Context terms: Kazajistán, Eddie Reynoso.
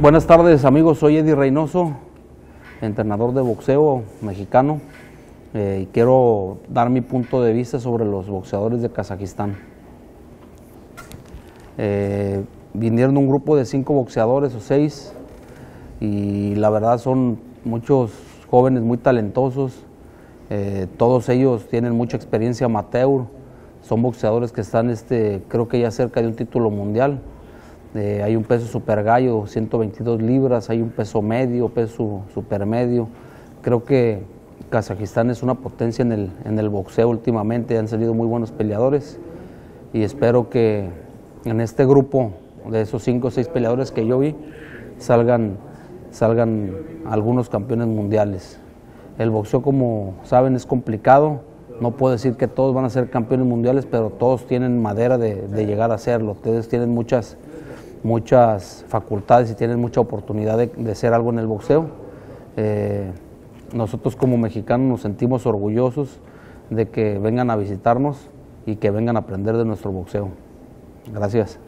Buenas tardes, amigos, soy Eddie Reynoso, entrenador de boxeo mexicano, y quiero dar mi punto de vista sobre los boxeadores de Kazajistán. Vinieron un grupo de 5 boxeadores o 6, y la verdad son muchos jóvenes muy talentosos. Todos ellos tienen mucha experiencia amateur, son boxeadores que están creo que ya cerca de un título mundial. Hay un peso super gallo, 122 libras, hay un peso medio, peso super medio. Creo que Kazajistán es una potencia en el boxeo últimamente, han salido muy buenos peleadores y espero que en este grupo de esos 5 o 6 peleadores que yo vi salgan algunos campeones mundiales. El boxeo, como saben, es complicado. No puedo decir que todos van a ser campeones mundiales, pero todos tienen madera de llegar a serlo. Ustedes tienen muchas facultades y tienen mucha oportunidad de hacer algo en el boxeo. Nosotros como mexicanos nos sentimos orgullosos de que vengan a visitarnos y que vengan a aprender de nuestro boxeo. Gracias.